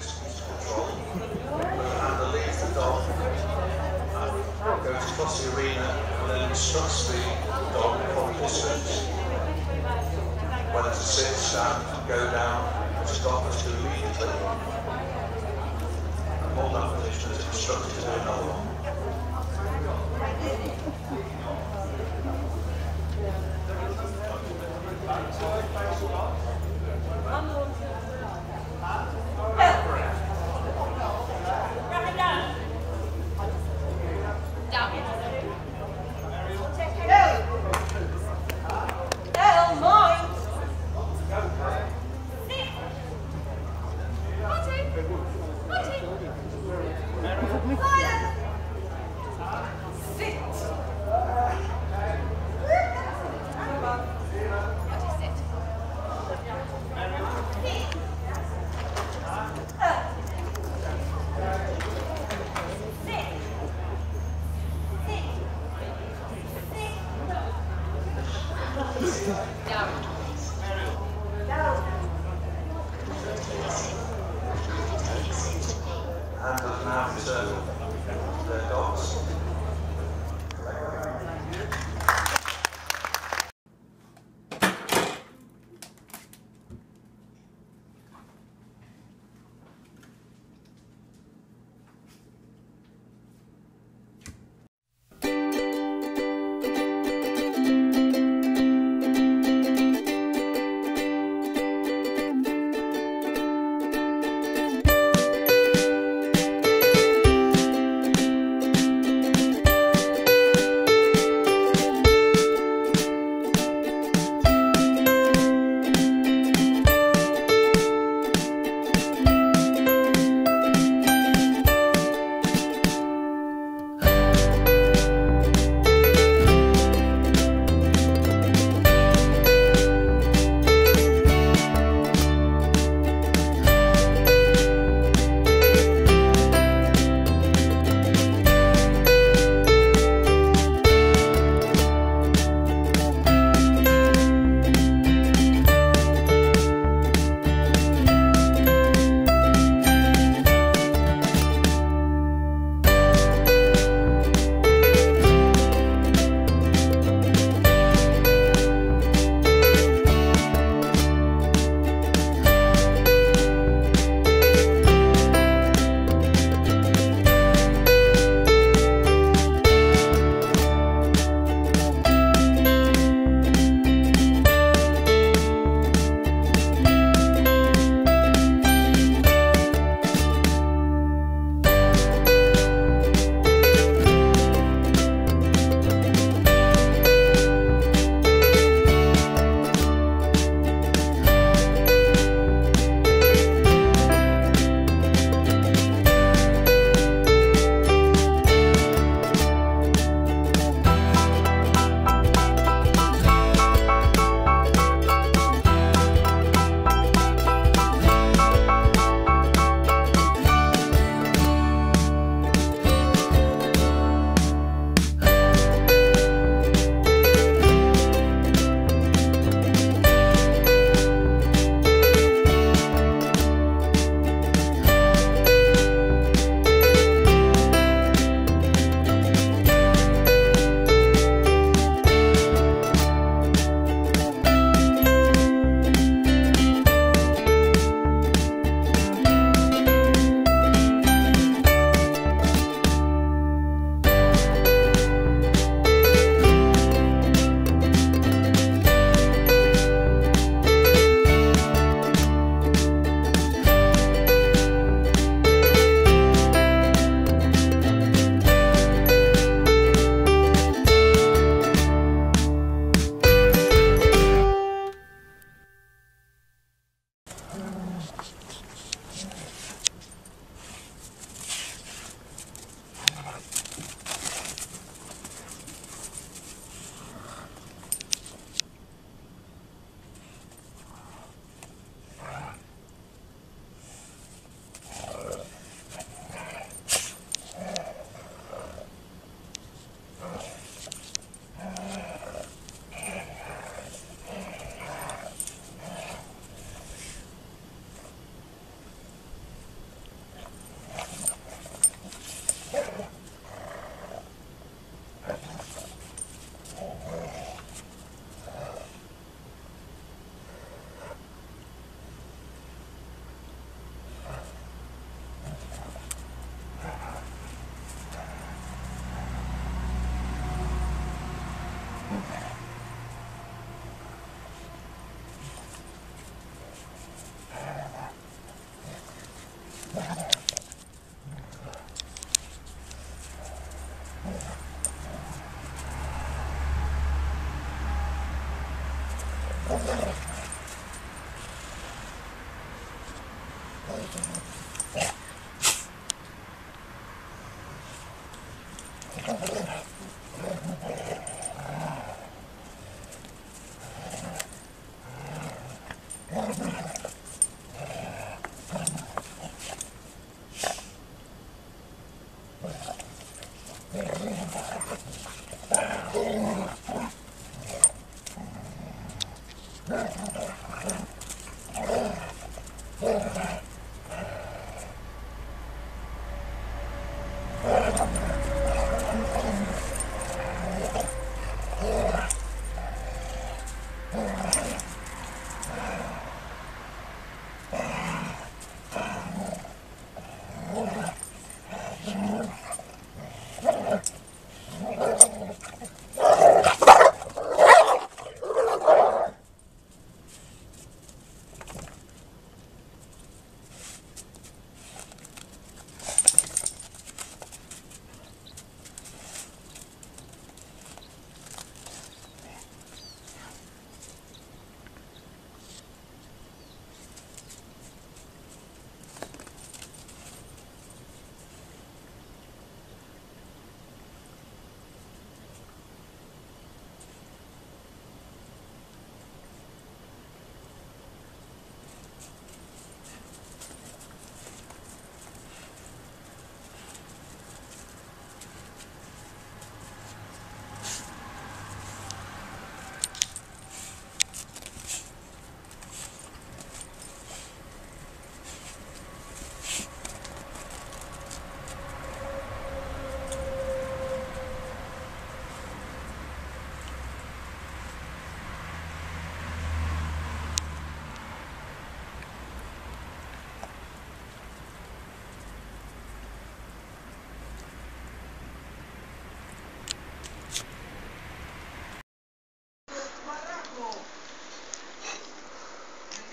distance control, and the leaves the dog and goes across the arena and then instructs the dog from distance whether to sit, stand, go down, stop as to immediately, and hold that position as instructed to do another one.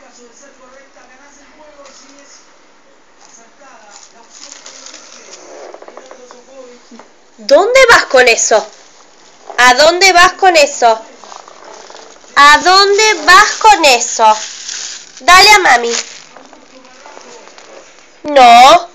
De ser correcta, ganás el juego si es acertada la opción que no elige. ¿Dónde vas con eso? ¿A dónde vas con eso? ¿A dónde vas con eso? Dale a mami. No.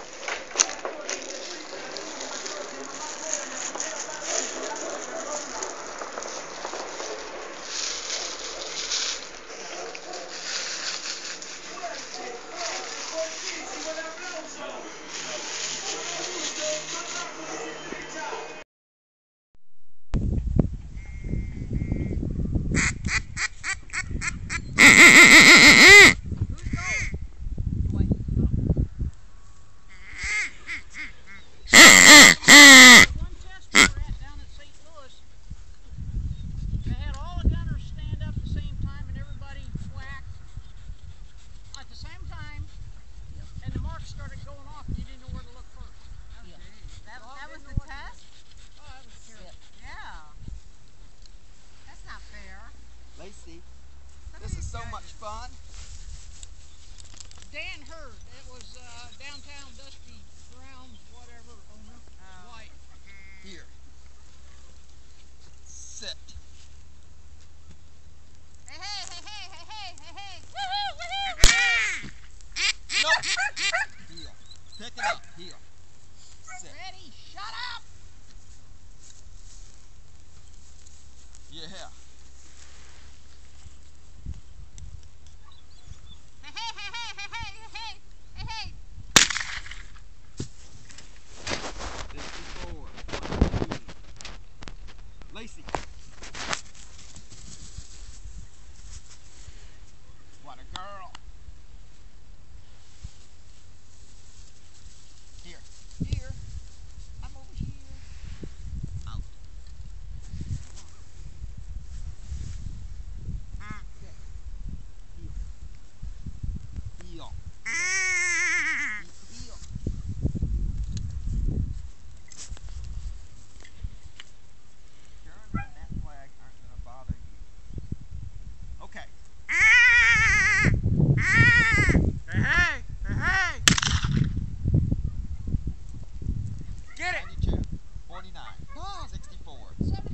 Here. I'm over here. Get it! 92, 49, 64.